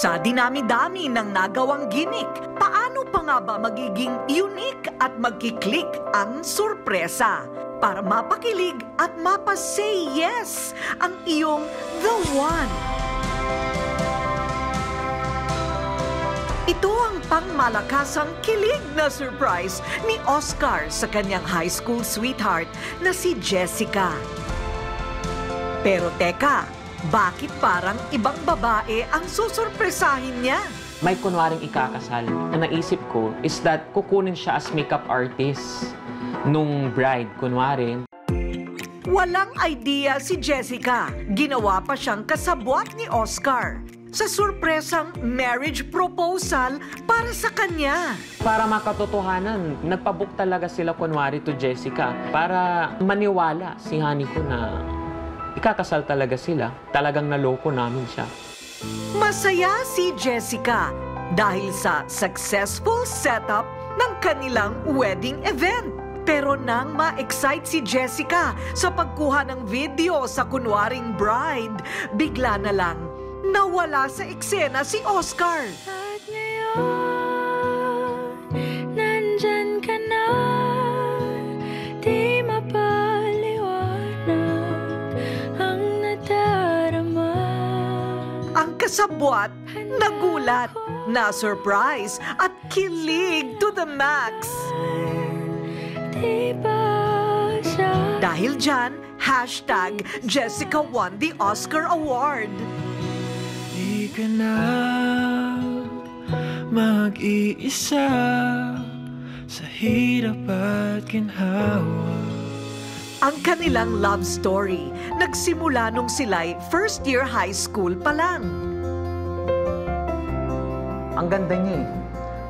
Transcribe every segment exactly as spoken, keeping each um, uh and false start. Sa dinami-dami ng nagawang gimmick, paano pa nga ba magiging unique at magkiklik ang sorpresa? Para mapakilig at mapasay yes ang iyong The One. Ito ang pangmalakasang kilig na surprise ni Oscar sa kanyang high school sweetheart na si Jessica. Pero teka, bakit parang ibang babae ang susurpresahin niya? May kunwaring ikakasal. Ang naisip ko is that kukunin siya as makeup artist nung bride, kunwari. Walang idea si Jessica. Ginawa pa siyang kasabwat ni Oscar sa surpresang marriage proposal para sa kanya. Para makatotohanan, nagpabook talaga sila kunwari to Jessica para maniwala si honey ko na ikakasal talaga sila. Talagang naloko namin siya. Masaya si Jessica dahil sa successful setup ng kanilang wedding event. Pero nang ma-excite si Jessica sa pagkuha ng video sa kunwaring bride, bigla na lang nawala sa eksena si Oscar. At ngayon, nandyan ka na, di mapaliwanag. Ang kasabwat, nagulat, na-surprise, at kilig to the max. Dahil dyan, hashtag Jessica won the Oscar Award. Di ka na mag-iisa sa hirap at ginhawa. Ang kanilang love story nagsimula nung sila'y first year high school pa lang. Ang ganda niya eh.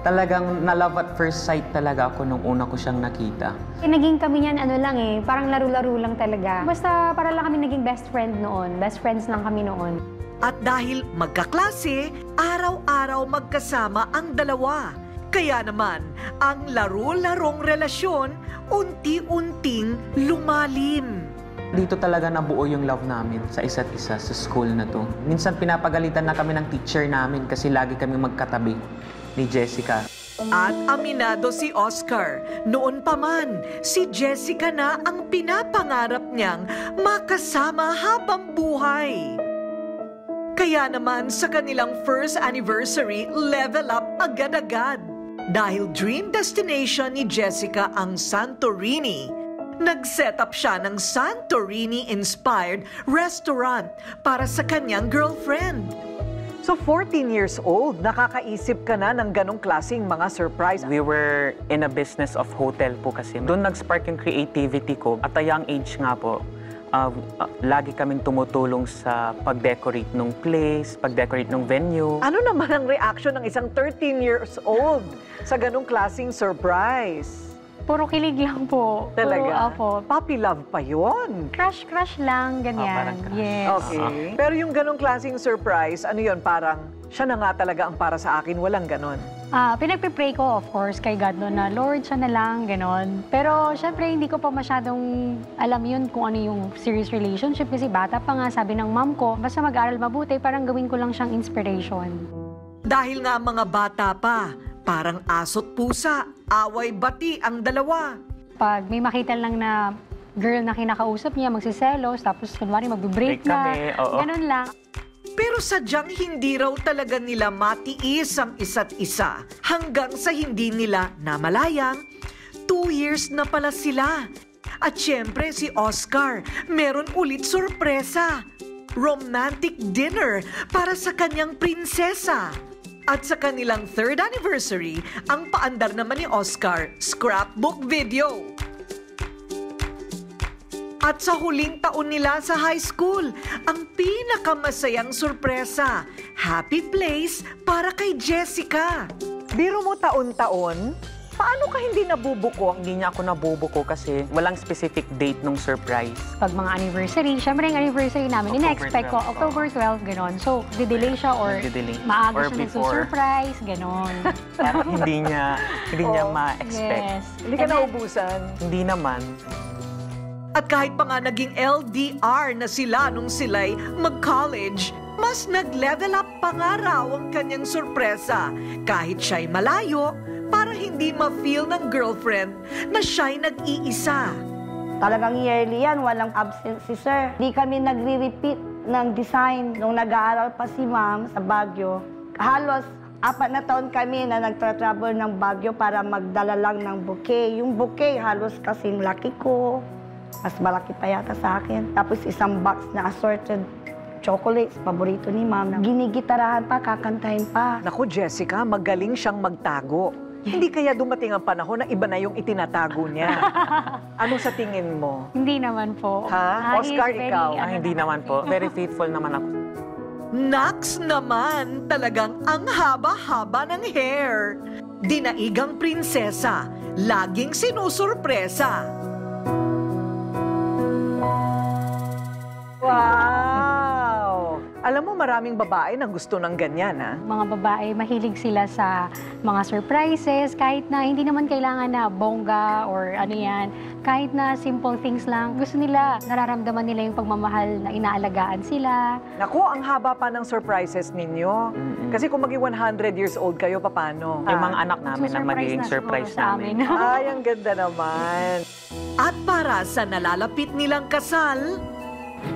Talagang na-love at first sight talaga ako nung una ko siyang nakita. Eh, naging kami niyan ano lang eh, parang laro-laro lang talaga. Basta para lang kami naging best friend noon. Best friends lang kami noon. At dahil magkaklase, araw-araw magkasama ang dalawa. Kaya naman, ang laro-larong relasyon unti-unting lumalim. Dito talaga nabuo yung love namin sa isa't isa sa school na to. Minsan pinapagalitan na kami ng teacher namin kasi lagi kami magkatabi ni Jessica. At aminado si Oscar, noon pa man, si Jessica na ang pinapangarap niyang makasama habang buhay. Kaya naman sa kanilang first anniversary, level up agad-agad. Dahil dream destination ni Jessica ang Santorini, nag-set up siya ng Santorini-inspired restaurant para sa kanyang girlfriend. So fourteen years old, nakakaisip ka na ng ganong klaseng mga surprise. We were in a business of hotel po kasi. Doon nag-spark yung creativity ko. At a young age nga po. Uh, uh, lagi kaming tumutulong sa pag-decorate ng place, pag-decorate ng venue. Ano naman ang reaction ng isang thirteen years old sa ganong klaseng surprise? Puro kilig lang po. Talaga? Puro, apo. Puppy love pa yun. Crush, crush lang, ganyan. Oh, parang crush. Yes. Okay. Uh-huh. Pero yung ganong klaseng surprise, ano yun, parang siya na nga talaga ang para sa akin, walang ganon. Ah, pinagpipray ko, of course, kay God no, na Lord, siya na lang, gano'n. Pero, syempre, hindi ko pa masyadong alam yun kung ano yung serious relationship. Kasi bata pa nga, sabi ng mom ko, basta mag-aral mabuti, parang gawin ko lang siyang inspiration. Dahil nga mga bata pa, parang aso't pusa, away bati ang dalawa. Pag may makita lang na girl na kinakausap niya, magsiselos, tapos kunwari mag-break na, gano'n lang. Pero sadyang hindi raw talaga nila matiis ang isa't isa hanggang sa hindi nila namalayang two years na pala sila. At syempre si Oscar, meron ulit sorpresa. Romantic dinner para sa kanyang prinsesa. At sa kanilang third anniversary, ang paandar naman ni Oscar, scrapbook video. At sa huling taon nila sa high school, ang pinakamasayang sorpresa, happy place para kay Jessica. Biro mo taon-taon, paano ka hindi nabubuko? Hindi niya ako nabubuko kasi walang specific date nung surprise. Pag mga anniversary, syempre yung anniversary namin, ina-expect ko October twelfth, gano'n. So, didelay siya or maaga siya nagsusurprise, gano'n. Pero hindi niya, hindi niya ma-expect. Hindi ka naubusan? Hindi naman. At kahit pa nga naging L D R na sila nung sila'y mag-college, mas nag-level up pa nga raw ang kanyang sorpresa kahit siya'y malayo para hindi ma-feel ng girlfriend na siya'y nag-iisa. Talagang yearly yan, walang absent si sir. Di kami nagre-repeat ng design. Nung nag-aaral pa si ma'am sa Baguio, halos apat na taon kami na nagtra-travel ng Baguio para magdala lang ng bouquet. Yung bouquet halos kasing laki ko. Mas malaki pa yata sa akin. Tapos isang box na assorted chocolates, paborito ni ma'am. Ginigitarahan pa, kakantahin pa. Naku, Jessica, magaling siyang magtago. Hindi kaya dumating ang panahon na iba na yung itinatago niya. Ano sa tingin mo? Hindi naman po. Ha? Oscar, very, ikaw? Ah, hindi naman po. Very faithful naman ako. Nax naman, talagang ang haba-haba ng hair. Dinaigang prinsesa, laging sinusurpresa. Wow! Alam mo, maraming babae na gusto ng ganyan, ha? Mga babae, mahilig sila sa mga surprises, kahit na hindi naman kailangan na bongga or ano yan. Kahit na simple things lang, gusto nila, nararamdaman nila yung pagmamahal na inaalagaan sila. Naku, ang haba pa ng surprises ninyo. Mm-hmm. Kasi kung maging one hundred years old kayo, papano? Yung mga anak namin na magiging surprise namin. Ay, ang ganda naman. At para sa nalalapit nilang kasal,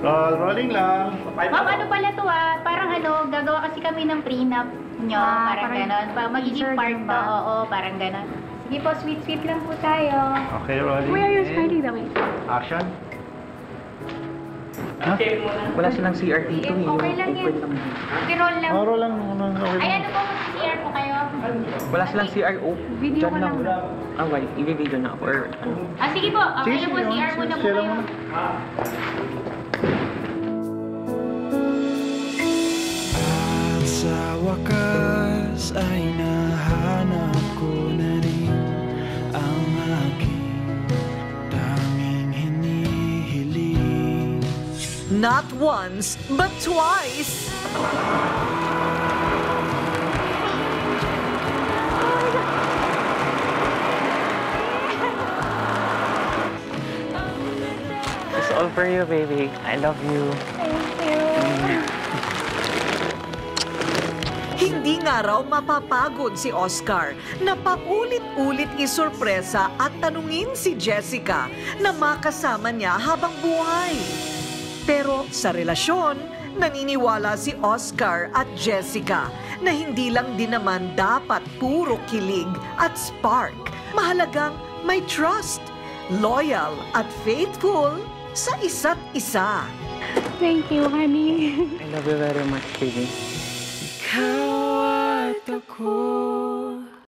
Uh, rolling lang. Ma'am, ano pala to ah? Parang ano, gagawa kasi kami ng prenup nyo. Ah, parang gano'n. Magiging part to. Oo, parang gano'n. Sige po, sweet-sweet lang po tayo. Okay, rolling. Where are you smiling the way? Action. Huh? Wala silang C R dito. Okay lang yan. Roll lang. Roll lang. Ay, ano po? C R po kayo? Wala silang C R. Oh, dyan lang. Ah, wait. I-video na ako. Ah, sige po. Okay lang po. C R muna po kayo. Sa wakas ay nahanap ko na rin ang aking tanging hinihiling. Not once, but twice! It's all for you, baby. I love you. Thank you. Hindi nga raw mapapagod si Oscar na paulit-ulit isurpresa at tanungin si Jessica na makasama niya habang buhay. Pero sa relasyon, naniniwala si Oscar at Jessica na hindi lang din naman dapat puro kilig at spark. Mahalagang may trust, loyal at faithful sa isa't isa. Thank you, honey. I love you very much, baby. How